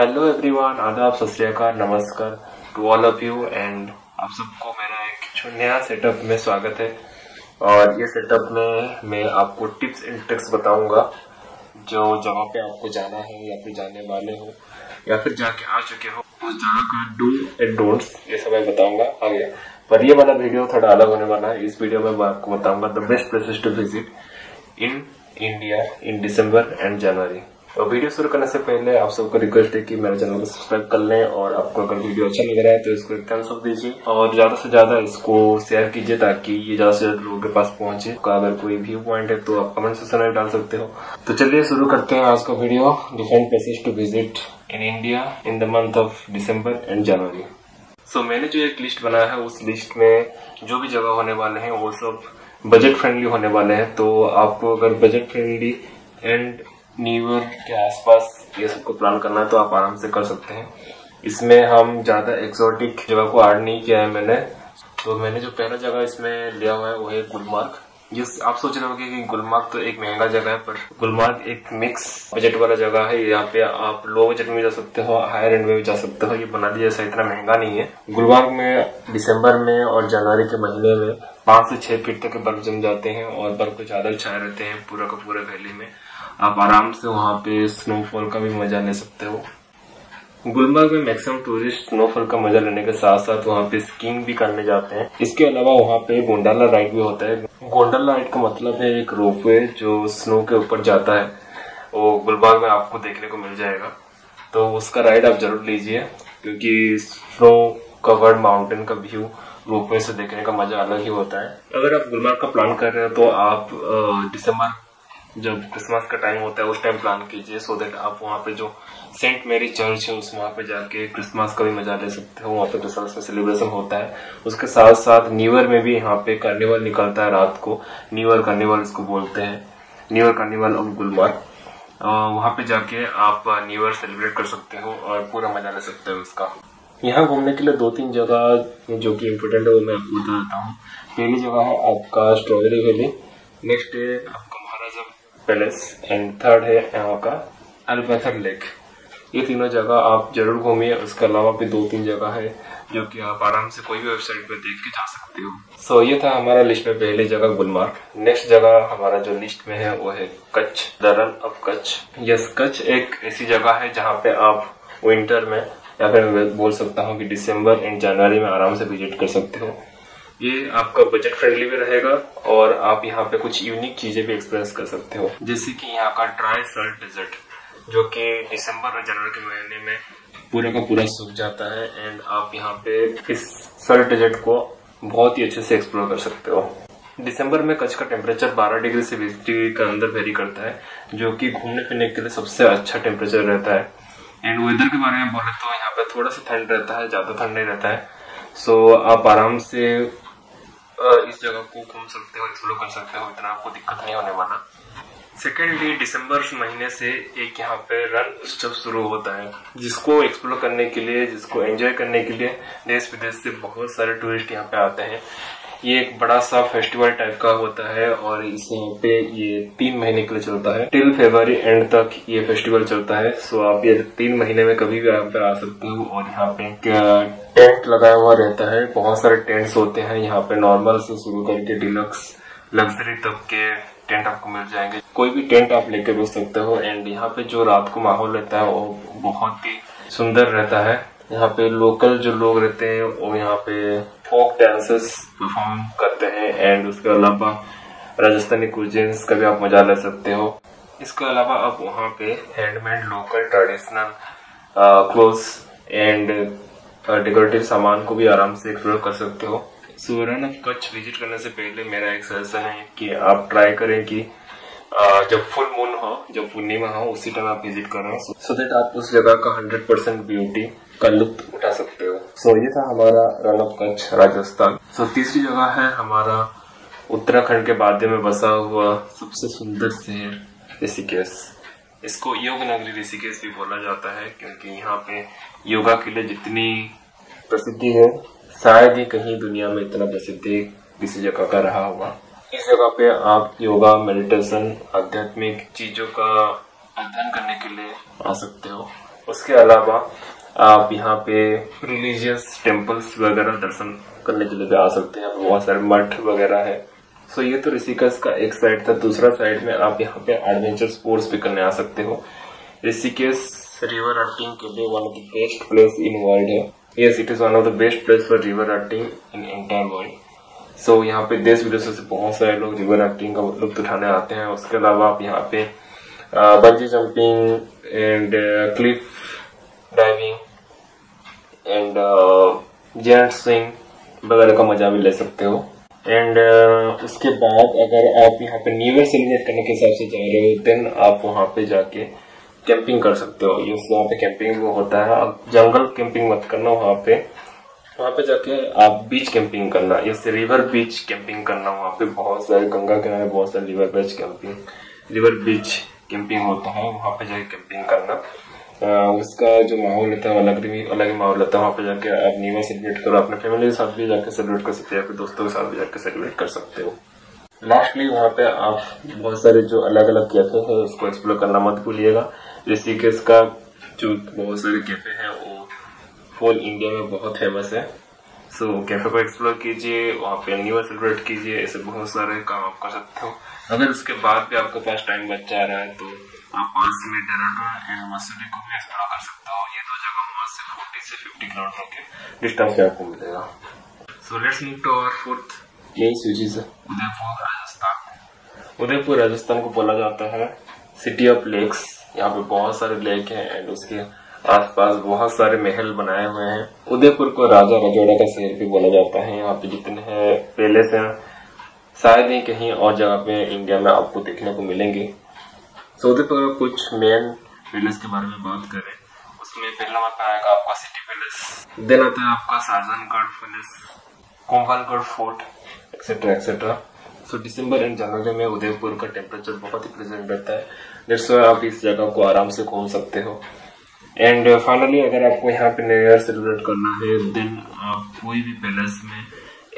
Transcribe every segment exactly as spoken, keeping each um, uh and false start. Hello everyone, आदाब, सत श्री अकाल, नमस्कार to all of you and आप सबको मेरा एक नया सेटअप में स्वागत है। और ये सेटअप में मैं आपको टिप्स एंड ट्रिक्स बताऊंगा जो जगह पे आपको जाना है या फिर जाने वाले हो या फिर जाके आ चुके हो उस जगह के डू एंड डोंट्स, ये सब मैं बताऊंगा आगे। पर ये वाला वीडियो थोड़ा अलग होने वाला है। इस वीडियो में मैं आपको बताऊंगा the best places to visit in India in December and January. तो वीडियो शुरू करने से पहले आप सबको रिक्वेस्ट है कि मेरे चैनल को सब्सक्राइब कर लें और आपको अगर वीडियो अच्छा लग रहा है तो इसको एक थम्स अप दीजिए और ज्यादा से ज्यादा इसको शेयर कीजिए ताकि ये ज्यादा से ज्यादा लोगों के पास पहुंचे। अगर कोई व्यू पॉइंट है तो आप कमेंट सेक्शन में डाल सकते हो। तो चलिए शुरू करते हैं आज का video, different places to visit in India in the month of December and January. So मैंने जो एक लिस्ट बनाया है उस लिस्ट में जो भी जगह होने वाले हैं वो सब बजट फ्रेंडली होने वाले हैं। तो आपको अगर budget friendly and new year के आसपास ये सबको प्लान करना है तो आप आराम से कर सकते हैं। इसमें हम ज्यादा एक्सोटिक जगह को ऐड नहीं किया है मैंने। तो मैंने जो पहला जगह इसमें लिया हुआ है वो है गुलमार्ग। ये आप सोच रहे होंगे कि गुलमार्ग तो एक महंगा जगह है, पर गुलमार्ग एक मिक्स बजट वाला जगह है। यहाँ पे आप लो बजट में जा सकते हो, हायर एंड में भी जा सकते हो। ये मनाली जैसा इतना महंगा नहीं है। गुलमार्ग में दिसंबर में और जनवरी के महीने में पांच से छह फीट तक बर्फ जम जाते हैं और बर्फ के चादर छाए रहते हैं पूरा का पूरा वैली में। आप आराम से वहाँ पे स्नोफॉल का भी मजा ले सकते हो। गुलमर्ग में मैक्सिमम टूरिस्ट स्नोफॉल का मजा लेने के साथ साथ वहाँ पे स्कीइंग भी करने जाते हैं। इसके अलावा वहाँ पे गोंडाला राइड भी होता है। गोंडाला राइड का मतलब है एक रोपवे जो स्नो के ऊपर जाता है, वो गुलमर्ग में आपको देखने को मिल जाएगा। तो उसका राइड आप जरूर लीजिए क्योंकि स्नो कवर्ड माउंटेन का व्यू रोपवे से देखने का मजा अलग ही होता है। अगर आप गुलमर्ग का प्लान कर रहे हो तो आप दिसंबर जब क्रिसमस का टाइम होता है उस टाइम प्लान कीजिए सो देट आप वहाँ पे जो सेंट मेरी चर्च है उस वहाँ पे जाके क्रिसमस का भी मजा ले सकते हो। वहाँ पे क्रिसमस में सेलिब्रेशन होता है। उसके साथ साथ न्यू ईयर में भी यहाँ पे कार्निवल निकलता है रात को। न्यू ईयर कार्निवल इसको बोलते हैं, new year carnival of Gulmarg. वहाँ पे जाके आप न्यू ईयर सेलिब्रेट कर सकते हो और पूरा मजा ले सकते हो उसका। यहाँ घूमने के लिए दो तीन जगह जो कि इम्पोर्टेंट है वो मैं आपको बता देता हूँ। पहली जगह है आपका स्ट्रॉबेरी वैली, नेक्स्ट है आपका महाराजा पैलेस एंड थर्ड है यहाँ का अल्मती लेक। ये तीनों जगह आप जरूर घूमिए। उसके अलावा भी दो तीन जगह है जो कि आप आराम से कोई भी वेबसाइट पे देख के जा सकते हो। सो so, ये था हमारा लिस्ट में पहली जगह गुलमर्ग। नेक्स्ट जगह हमारा जो लिस्ट में है वो है Kutch, the run of Kutch. Yes, Kutch एक ऐसी जगह है जहाँ पे आप विंटर में या फिर मैं बोल सकता हूँ कि दिसंबर एंड जनवरी में आराम से विजिट कर सकते हो। ये आपका बजट फ्रेंडली भी रहेगा और आप यहाँ पे कुछ यूनिक चीजें भी एक्सपीरियंस कर सकते हो, जैसे कि यहाँ का ड्राई सल्ट डेजर्ट जो कि दिसंबर और जनवरी के महीने में पूरा का पूरा सूख जाता है एंड आप यहाँ पे इस सल्ट डेजर्ट को बहुत ही अच्छे से एक्सप्लोर कर सकते हो। दिसंबर में कच्छ का टेम्परेचर बारह डिग्री से बीस डिग्री के अंदर वेरी करता है जो कि घूमने फिरने के लिए सबसे अच्छा टेम्परेचर रहता है। एंड वेदर के बारे में बोले तो यहाँ पे थोड़ा सा ठंड रहता है, ज्यादा ठंड नहीं रहता है। सो आप आराम से इस जगह को घूम सकते हो, एक्सप्लोर कर सकते हो, इतना आपको दिक्कत नहीं होने वाला। सेकेंडली दिसंबर महीने से एक यहाँ पे रण उत्सव शुरू होता है जिसको एक्सप्लोर करने के लिए, जिसको एंजॉय करने के लिए देश विदेश से बहुत सारे टूरिस्ट यहाँ पे आते हैं। ये एक बड़ा सा फेस्टिवल टाइप का होता है और इस यहाँ पे ये तीन महीने के लिए चलता है, टिल फरवरी एंड तक ये फेस्टिवल चलता है। सो आप ये तीन महीने में कभी भी यहाँ पे आ सकते हो और यहाँ पे टेंट लगाया हुआ रहता है। बहुत सारे टेंट्स होते हैं यहाँ पे, नॉर्मल से शुरू करके डिलक्स लग्जरी तक के टेंट आपको मिल जाएंगे। कोई भी टेंट आप लेके रुक सकते हो एंड यहाँ पे जो रात को माहौल रहता है वो बहुत ही सुंदर रहता है। यहाँ पे लोकल जो लोग रहते हैं वो यहाँ पे फोक डांसेस परफॉर्म करते हैं एंड उसके अलावा राजस्थानी कुजीन्स का भी आप मजा ले सकते हो। इसके अलावा आप वहाँ पे handmade local traditional clothes and decorative सामान को भी आराम से एक्सप्लोर कर सकते हो। So run of Kutch visit करने से पहले मेरा एक सजेशन है कि आप ट्राई करें कि जब फुल मून हो, जब पूर्णिमा हो, उसी टाइम आप विजिट करें सो देट आप उस जगह का हंड्रेड परसेंट ब्यूटी का लुत्फ उठा सकते हो। सो so, ये था हमारा run of Kutch, Rajasthan. So so, तीसरी जगह है हमारा उत्तराखंड के बादे में बसा हुआ सबसे सुंदर शहर ऋषिकेश। इसको योग नगरी ऋषिकेश भी बोला जाता है क्योंकि यहाँ पे योगा के लिए जितनी प्रसिद्धि है शायद ही कहीं दुनिया में इतना प्रसिद्धि किसी जगह का रहा होगा। इस जगह पे आप योगा, मेडिटेशन, आध्यात्मिक चीजों का अध्ययन करने के लिए आ सकते हो उसके अलावा आप यहाँ पे रिलीजियस टेम्पल्स वगैरह दर्शन करने के लिए भी आ सकते हैं। यहाँ पे बहुत सारे मठ वगैरह है। सो ये तो ऋषिकेश का एक साइड था। दूसरा साइड में आप यहाँ पे एडवेंचर स्पोर्ट्स भी करने आ सकते हो। ऋषिकेश रिवर राफ्टिंग के लिए one of the best place in world है। Yes, it is one of the best place for river rafting in entire world. So यहाँ पे देश विदेशों से बहुत सारे लोग रिवर राफ्टिंग का लुत्फ उठाने आते हैं। उसके अलावा आप यहाँ पे bungee jumping and cliff diving and jet swing वगैरह का मजा भी ले सकते हो। एंड uh, उसके बाद अगर आप यहाँ पे न्यू ईयर सेलिब्रेट करने के हिसाब से जा रहे हो देन आप वहाँ पे जाके कैंपिंग कर सकते हो। ये वहाँ पे कैंपिंग वो होता है, आप जंगल कैंपिंग मत करना, वहाँ पे वहाँ पे जाके आप बीच कैंपिंग करना। ये रिवर बीच कैंपिंग करना, वहाँ पे बहुत सारे गंगा किनारे बहुत सारे river beach camping river beach camping होता है, वहाँ पे जाके कैंपिंग करना। आ, उसका जो माहौल होता है अलग अलग ही माहौल होता है। वहाँ पे जाके आप न्यू ईयर सेलिब्रेट करो, अपने फैमिली के साथ भी जाके सेलिब्रेट कर सकते हो, अपने दोस्तों के साथ भी जाके सेलिब्रेट कर सकते हो। लास्टली वहाँ पे आप बहुत सारे जो अलग अलग कैफे हैं उसको एक्सप्लोर करना मत भूलिएगा। ऋषिकेश का जो बहुत सारे कैफे हैं वो होल इंडिया में बहुत फेमस है। सो so, कैफे को एक्सप्लोर कीजिए, वहाँ पे न्यू ईयर सेलिब्रेट कीजिए। ऐसे बहुत सारे काम आप कर सकते हो। अगर उसके बाद भी आपके पास टाइम बचा रहा है तो आप पास में देहरादून एंड मसूरी को भी एक्सप्लोर कर सकते हो। ये दो जगह वहाँ से चालीस से पचास किलोमीटर के डिस्टेंस पे आपको मिलेगा। So let's move to our fourth place which is Udaipur, Rajasthan. Udaipur Rajasthan को बोला जाता है सिटी ऑफ लेक्स। यहाँ पे बहुत सारे लेक हैं एंड उसके आसपास बहुत सारे महल बनाए हुए हैं। उदयपुर को राजा रजवाड़ा का शहर भी बोला जाता है। यहाँ पे जितने हैं पैलेस हैं शायद ही कहीं और जगह पे इंडिया में आपको देखने को मिलेंगे। So, उदयपुर में कुछ मेन पैलेस के बारे में बात करें, उसमें पहला नंबर पर आएगा आपका सिटी पैलेस, देन आता है आपका Sajjangarh palace, Kumbhalgarh fort etcetera etcetera. So December and January में उदयपुर का टेम्परेचर बहुत ही प्रेजेंट रहता है। दैट्स व्हाई आप इस जगह को आराम से घूम सकते हो। एंड फाइनली अगर आपको यहाँ पे न्यू ईयर सेलिब्रेट करना है देन आप कोई भी पैलेस में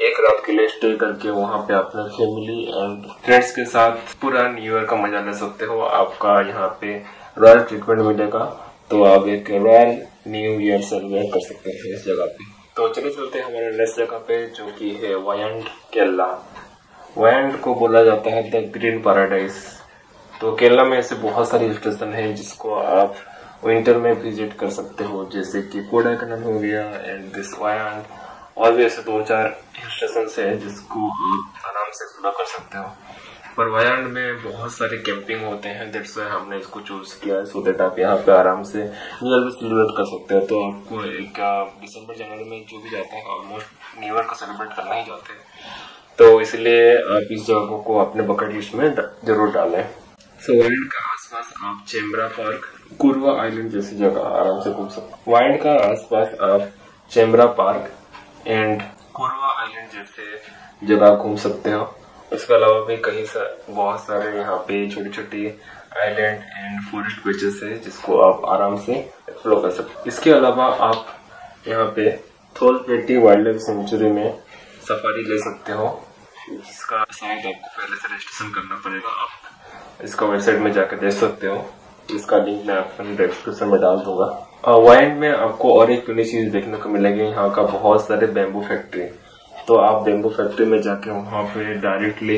एक रात के लिए स्टे करके वहाँ पे अपने फैमिली एंड फ्रेंड्स के साथ पूरा न्यू ईयर का मजा ले सकते हो। आपका यहाँ पे रॉयल ट्रीटमेंट मिलेगा तो आप एक रॉयल न्यू ईयर सेलिब्रेट कर सकते हैं इस जगह पे। तो चलिए चलते हैं हमारे नेक्स्ट जगह पे जो कि है वायंड केरला। वायंड को बोला जाता है द ग्रीन पैराडाइज। तो केरला में ऐसे बहुत सारे हिल स्टेशन है जिसको आप विंटर में विजिट कर सकते हो, जैसे कि कोडाईकनाल हो गया एंड दिस वायंड, और भी ऐसे दो चार हिल स्टेशन है जिसको आप आराम से एक्सप्लोर कर सकते हो। पर वायंड में बहुत सारे कैंपिंग होते हैं, दैट्स व्हाई हमने इसको चूज किया है सो दैट आप यहाँ पे आराम से न्यू ईयर भी सेलिब्रेट कर सकते हो। तो आपको एक दिसंबर जनवरी में जो भी जाता है ऑलमोस्ट न्यू ईयर को सेलिब्रेट करना ही जाते हैं, तो इसलिए आप इस जगह को अपने बकेट लिस्ट में जरूर डालें। सो वायंड का आसपास आप चेम्ब्रा पार्क, कुवा आइलैंड जैसी जगह आराम से घूम सकते हो। वायंड का आसपास आप Chembra park and Kuruva island जैसे जगह घूम सकते हो। उसके अलावा भी कहीं सा, बहुत सारे यहाँ पे छोटी छोटी आइलैंड एंड फॉरेस्ट बीचेस है जिसको आप आराम से एक्सप्लोर कर सकते हो। इसके अलावा आप यहाँ पे थोलपेटी वाइल्ड लाइफ सेंचुरी में सफारी ले सकते हो, जिसका शायद आपको पहले से रजिस्ट्रेशन करना पड़ेगा। आप इसका वेबसाइट में जाकर देख सकते हो, इसका लिंक मैं आपको डिस्क्रिप्शन में डाल दूंगा। वायंड में आपको और एक यूनिक चीज देखने को मिलेगी, यहाँ का बहुत सारे बैम्बू फैक्ट्री। तो आप बैम्बू फैक्ट्री में जाके वहाँ पे डायरेक्टली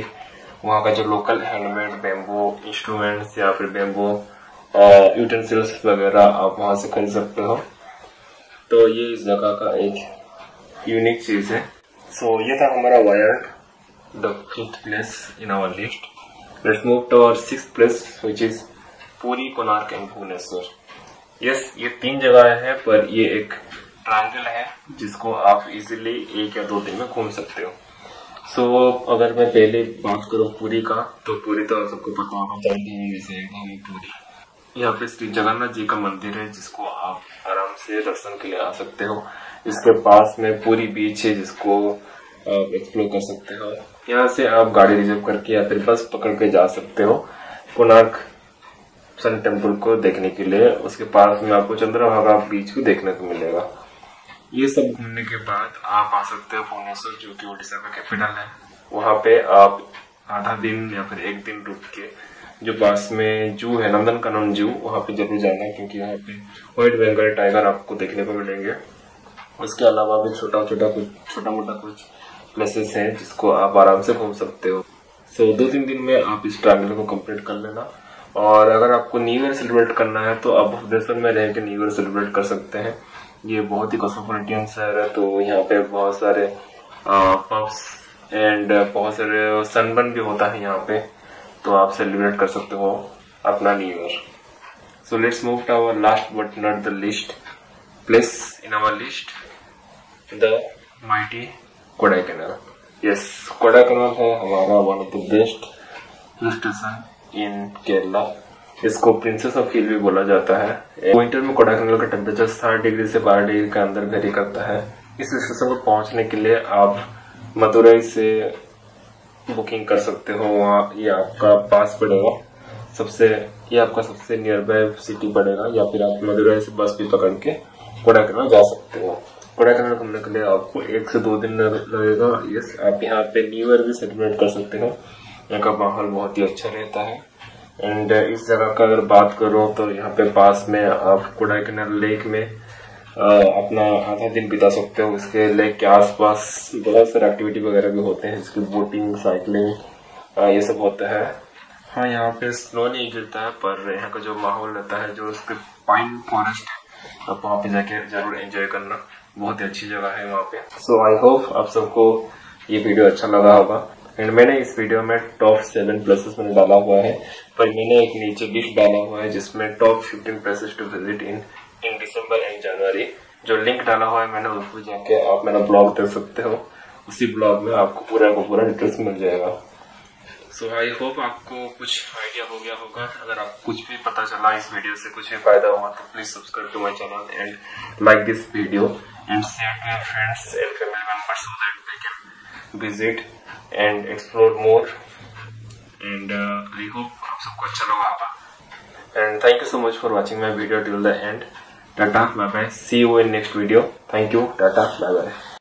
वहाँ का जो लोकल हैंडमेड बैम्बू इंस्ट्रूमेंट्स या फिर बैम्बू यूटेंसिल्स वगैरह आप वहाँ से खरीद सकते हो। तो ये इस जगह का एक यूनिक चीज है। सो so, ये था हमारा Wayanad, the fifth place in our list. Let's move to our sixth place which is Puri, Konark and Bhubaneswar. Yes yes, ये तीन जगह है पर ये एक ट्रायंगल है जिसको आप इजीली एक या दो दिन में घूम सकते हो। सो so, अगर मैं पहले बात करूँ पुरी का, तो पुरी तो आप सबको पता होगा, चलती है जैसे एकदम पुरी। यहाँ पे श्री जगन्नाथ जी का मंदिर है जिसको आप आराम से दर्शन के लिए आ सकते हो। इसके पास में पुरी बीच है जिसको आप एक्सप्लोर कर सकते हो। यहाँ से आप गाड़ी रिजर्व करके या फिर बस पकड़ के जा सकते हो कोणार्क सन टेम्पल को देखने के लिए। उसके पास में आपको चंद्रभागा बीच को देखने को मिलेगा। ये सब घूमने के बाद आप आ सकते हो भुवनेश्वर, जो कि उड़ीसा का कैपिटल है। वहाँ पे आप आधा दिन या फिर एक दिन रुक के जो पास में जू है, नंदन कानन जू, वहाँ पे जरूर जाना है क्योंकि यहाँ पे व्हाइट बंगाल टाइगर आपको देखने को मिलेंगे। उसके अलावा भी छोटा छोटा कुछ छोटा मोटा कुछ प्लेसेस हैं जिसको आप आराम से घूम सकते हो। सो so, दो तीन दिन में आप इस ट्रैवल को कंप्लीट कर लेना। और अगर आपको न्यू ईयर सेलिब्रेट करना है तो आप भुवनेश्वर में रह के न्यू ईयर सेलिब्रेट कर सकते हैं। ये बहुत ही कॉस्मोपोलिटियन शहर है, तो यहाँ पे बहुत सारे पब्स एंड बहुत सारे सनबर्न भी होता है यहाँ पे, तो आप सेलिब्रेट कर सकते हो अपना new year. So let's move to our last but not the list place in our list, the mighty Kodaikanal. Yes, Kodaikanal है हमारा one of the best hill station in Kerala. इसको प्रिंसेस ऑफ हिल भी बोला जाता है। विंटर में कोडाईकनाल का टेम्परेचर साठ डिग्री से बारह डिग्री के अंदर वेरी करता है। इस स्टेशन को पहुंचने के लिए आप मदुरई से बुकिंग कर सकते हो। वहाँ ये आपका पास पड़ेगा, सबसे ये आपका सबसे नियर बाय सिटी पड़ेगा, या फिर आप मदुरई से बस भी पकड़ के कोडाईकनाल जा सकते हो। कोडाईकनाल घूमने के लिए आपको एक से दो दिन लगेगा। यस, आप यहाँ पे न्यू ईयर भी सेलिब्रेट कर सकते हो। यहाँ का माहौल बहुत ही अच्छा रहता है। एंड इस जगह का अगर बात करो तो यहाँ पे पास में आप कोडाईकनाल लेक में आ, अपना आधा दिन बिता सकते हो। इसके लेक के आसपास बहुत सारे एक्टिविटी वगैरह भी होते हैं, जिसकी बोटिंग, साइकिलिंग, ये सब होता है। हाँ, यहाँ पे स्नो नहीं गिरता है, पर यहाँ का जो माहौल रहता है, जो उसके पाइन फॉरेस्ट है, आप वहाँ पे जाके जरूर एंजॉय करना। बहुत ही अच्छी जगह है वहाँ पे। सो आई होप आप सबको ये वीडियो अच्छा लगा होगा। एंड मैंने इस वीडियो में टॉप सेवन प्लेसेस मैंने डाला हुआ है, पर मैंने एक नीचे लिस्ट डाला हुआ है जिसमें top fifteen places to visit in in December and January. जो लिंक डाला हुआ है मैंने, उसको जाके आप मेरा ब्लॉग देख सकते हो। उसी ब्लॉग में आपको पूरा का पूरा डिटेल्स मिल जाएगा। सो आई होप आपको कुछ आइडिया हो गया होगा। अगर आपको कुछ भी पता चला, इस वीडियो से कुछ भी फायदा हुआ, तो please subscribe to my channel and like this video and share to your friends and family members so that they can visit and explore more. And uh, I hope आप सबको अच्छा लगा होगा। And thank you so much for watching my video till the end. Tata, bye bye. See you in next video. Thank you. Tata, bye bye.